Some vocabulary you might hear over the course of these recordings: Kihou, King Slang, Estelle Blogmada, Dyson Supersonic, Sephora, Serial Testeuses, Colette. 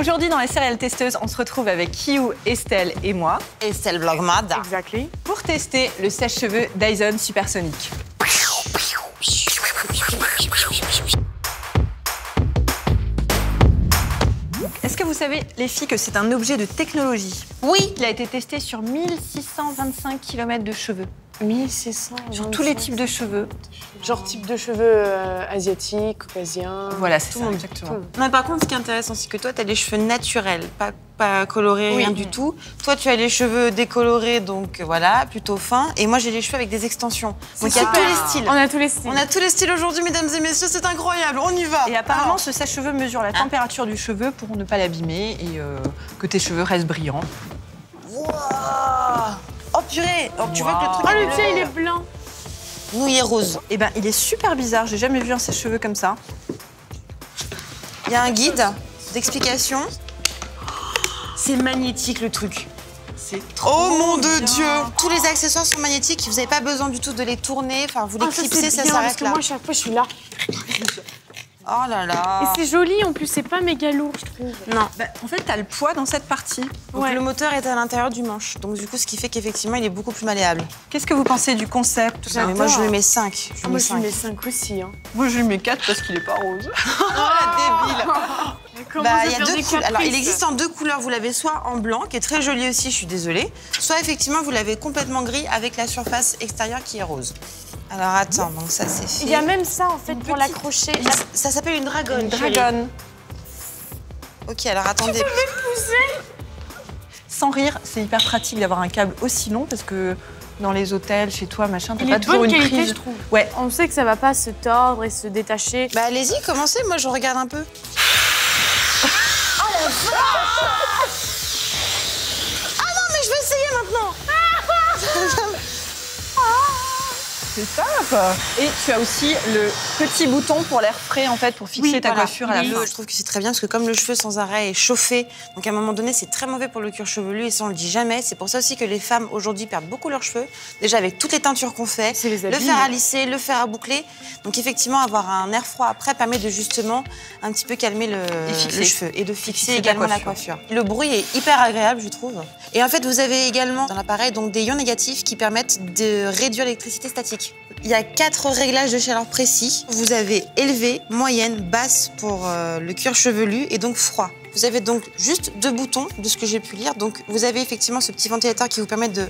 Aujourd'hui, dans les Serial Testeuses, on se retrouve avec Kihou, Estelle et moi. Estelle Blogmada. Exactly. Pour tester le sèche-cheveux Dyson Supersonic. Est-ce que vous savez, les filles, que c'est un objet de technologie? Oui. Il a été testé sur 1625 km de cheveux. 1600. Sur tous les types de cheveux. Genre type de cheveux asiatiques, caucasiens. Voilà, c'est ça, exactement. Mais par contre, ce qui est intéressant, c'est que toi, tu as les cheveux naturels, pas colorés, rien du tout. Toi, tu as les cheveux décolorés, donc voilà, plutôt fins. Et moi, j'ai les cheveux avec des extensions. Donc, il y a tous les styles. On a tous les styles. On a tous les styles aujourd'hui, mesdames et messieurs, c'est incroyable, on y va. Et apparemment, ce sèche-cheveux mesure la température du cheveu pour ne pas l'abîmer et que tes cheveux restent brillants. Wouah! Oh purée, oh, tu vois que le truc... Oh, le tien, il est blanc. Nous, il est rose. Eh ben, il est super bizarre. J'ai jamais vu un sèche-cheveux comme ça. Il y a un guide d'explication. C'est magnétique, le truc. C'est trop... Oh, mon Dieu. Tous les accessoires sont magnétiques. Vous n'avez pas besoin du tout de les tourner. Enfin, vous les clipsez, ça s'arrête là. Moi, chaque fois, je suis là. Oh là là. Et c'est joli, en plus, c'est pas méga lourd, je trouve. Non. Bah, en fait, t'as le poids dans cette partie. Donc, le moteur est à l'intérieur du manche. Donc, du coup, ce qui fait qu'effectivement, il est beaucoup plus malléable. Qu'est-ce que vous pensez du concept? Moi, je lui mets 5. Moi, je lui mets 5 aussi. Hein. Moi, je lui mets 4 parce qu'il est pas rose. Oh, la débile. Bah, y a deux couleurs. Alors, il existe en deux couleurs. Vous l'avez soit en blanc, qui est très joli aussi, je suis désolée. Soit, effectivement, vous l'avez complètement gris avec la surface extérieure qui est rose. Alors attends, donc ça c'est fait. Il y a même ça en fait pour l'accrocher. Ça s'appelle une dragonne. Une dragonne. Ok, alors attendez. Tu peux même pousser. Sans rire, c'est hyper pratique d'avoir un câble aussi long parce que dans les hôtels, chez toi, machin, t'as pas toujours une prise. Il est de bonne qualité, je trouve. Ouais. On sait que ça va pas se tordre et se détacher. Bah allez-y, commencez. Moi, je regarde un peu. Oh la vache! Ah non, mais je vais essayer maintenant. C'est top. Et tu as aussi le petit bouton pour l'air frais, en fait, pour fixer ta coiffure à la fin. Je trouve que c'est très bien parce que comme le cheveu sans arrêt est chauffé, donc à un moment donné, c'est très mauvais pour le cuir chevelu et ça, on le dit jamais. C'est pour ça aussi que les femmes, aujourd'hui, perdent beaucoup leurs cheveux. Déjà, avec toutes les teintures qu'on fait, le fer à lisser, le fer à boucler. Donc, effectivement, avoir un air froid après permet de, justement, un petit peu calmer le cheveu et de fixer également la coiffure. Le bruit est hyper agréable, je trouve. Et en fait, vous avez également dans l'appareil donc des ions négatifs qui permettent de réduire l'électricité statique. Il y a 4 réglages de chaleur précis. Vous avez élevé, moyenne, basse pour le cuir chevelu et donc froid. Vous avez donc juste 2 boutons de ce que j'ai pu lire. Donc vous avez effectivement ce petit ventilateur qui vous permet de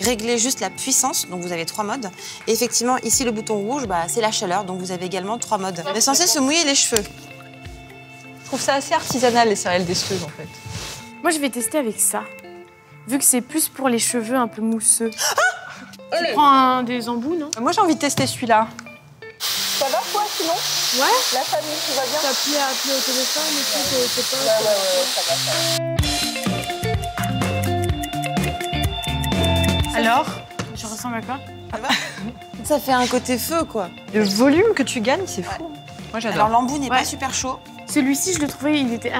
régler juste la puissance. Donc vous avez 3 modes. Et effectivement ici le bouton rouge, bah, c'est la chaleur. Donc vous avez également 3 modes. On est censé se mouiller les cheveux. Je trouve ça assez artisanal les céréales des cheveux en fait. Moi je vais tester avec ça. Vu que c'est plus pour les cheveux un peu mousseux. Tu prends un des embouts, non? Moi, j'ai envie de tester celui-là. Ça va, quoi, sinon? Ouais. La famille, tout va bien? T'as appelé au téléphone et tout, c'est pas... Ouais, ouais, ça va. Alors? Je ressemble à quoi? Ça va? Ça fait un côté feu, quoi. Le volume que tu gagnes, c'est fou. Moi, j'adore. Alors, l'embout n'est pas super chaud. Celui-ci, je le trouvais, il était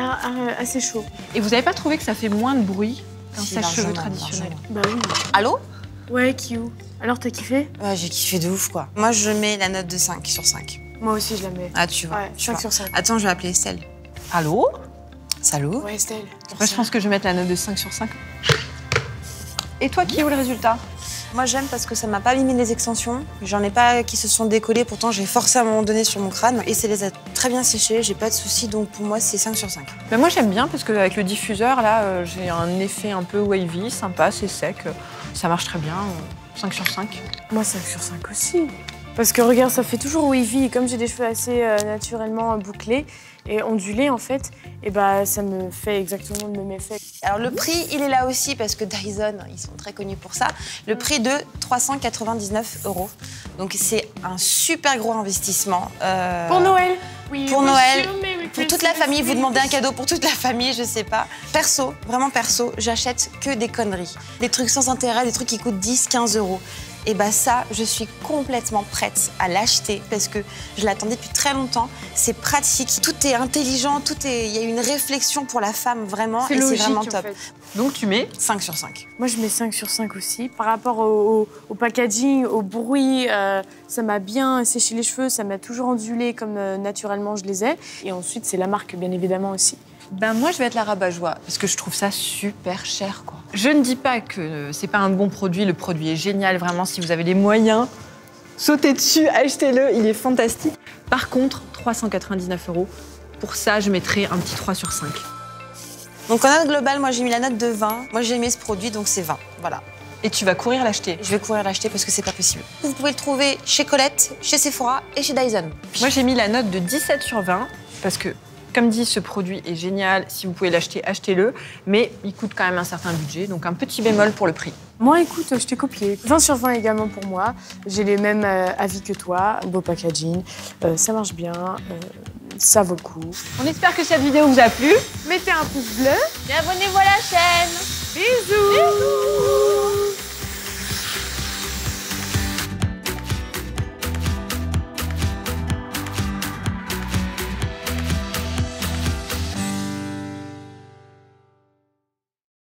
assez chaud. Et vous n'avez pas trouvé que ça fait moins de bruit qu'un sèche-cheveux traditionnel? Bah oui. Allô? Ouais, Kihou. Alors, t'as kiffé? Ouais, j'ai kiffé de ouf, quoi. Moi, je mets la note de 5 sur 5. Moi aussi, je la mets. Ah, tu vois. Ouais, 5 sur 5. Attends, je vais appeler Estelle. Allô? Salut. Ouais, Estelle. Moi, je pense que je vais mettre la note de 5 sur 5. Et toi, Kihou, le résultat? Moi, j'aime parce que ça m'a pas limé les extensions. J'en ai pas qui se sont décollées. Pourtant, j'ai forcé à un moment donné sur mon crâne. Et ça les a très bien séchées. J'ai pas de soucis. Donc, pour moi, c'est 5 sur 5. Bah, moi, j'aime bien parce qu'avec le diffuseur, là, j'ai un effet un peu wavy, sympa, c'est sec. Ça marche très bien, 5 sur 5. Moi, 5 sur 5 aussi. Parce que regarde, ça fait toujours wavy. Et comme j'ai des cheveux assez naturellement bouclés et ondulés, en fait, et bah, ça me fait exactement le même effet. Alors, le prix, il est là aussi parce que Dyson, ils sont très connus pour ça. Le prix de 399 €. Donc, c'est un super gros investissement. Pour Noël. Oui, pour Noël. Pour toute la famille, vous demandez un cadeau pour toute la famille, je sais pas. Perso, vraiment perso, j'achète que des conneries. Des trucs sans intérêt, des trucs qui coûtent 10-15 €. Et bah ça, je suis complètement prête à l'acheter parce que je l'attendais depuis très longtemps. C'est pratique, tout est intelligent, tout est... Il y a une réflexion pour la femme, vraiment, et c'est vraiment top. En fait. Donc tu mets 5 sur 5. Moi, je mets 5 sur 5 aussi. Par rapport au packaging, au bruit, ça m'a bien séché les cheveux, ça m'a toujours ondulé comme naturellement je les ai. Et ensuite, c'est la marque, bien évidemment, aussi. Ben moi, je vais être la rabat-joie, parce que je trouve ça super cher, quoi. Je ne dis pas que c'est pas un bon produit, le produit est génial, vraiment, si vous avez les moyens, sautez dessus, achetez-le, il est fantastique. Par contre, 399 €, pour ça, je mettrai un petit 3 sur 5. Donc en note globale, moi j'ai mis la note de 20. Moi j'ai aimé ce produit, donc c'est 20, voilà. Et tu vas courir l'acheter. Je vais courir l'acheter parce que c'est pas possible. Vous pouvez le trouver chez Colette, chez Sephora et chez Dyson. Moi j'ai mis la note de 17 sur 20 parce que, comme dit, ce produit est génial. Si vous pouvez l'acheter, achetez-le. Mais il coûte quand même un certain budget, donc un petit bémol pour le prix. Moi, écoute, je t'ai copié. 20 sur 20 également pour moi. J'ai les mêmes avis que toi. Beau packaging, ça marche bien. Ça vaut le coup. On espère que cette vidéo vous a plu. Mettez un pouce bleu et abonnez-vous à la chaîne. Bisous. Bisous.